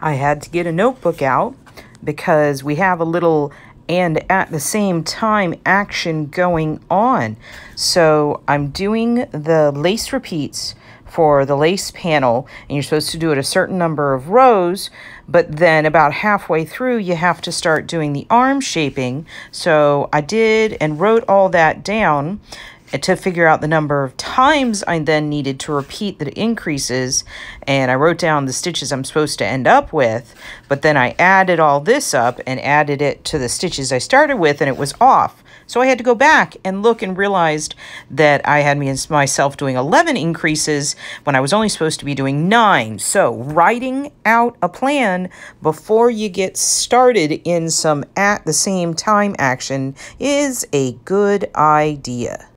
I had to get a notebook out because we have a little and at the same time action going on. So I'm doing the lace repeats for the lace panel, and you're supposed to do it a certain number of rows, but then about halfway through you have to start doing the arm shaping. So I did and wrote all that down to figure out the number of times I then needed to repeat the increases, and I wrote down the stitches I'm supposed to end up with, but then I added all this up and added it to the stitches I started with, and it was off. So I had to go back and look and realized that I had myself doing 11 increases when I was only supposed to be doing 9. So writing out a plan before you get started in some at the same time action is a good idea.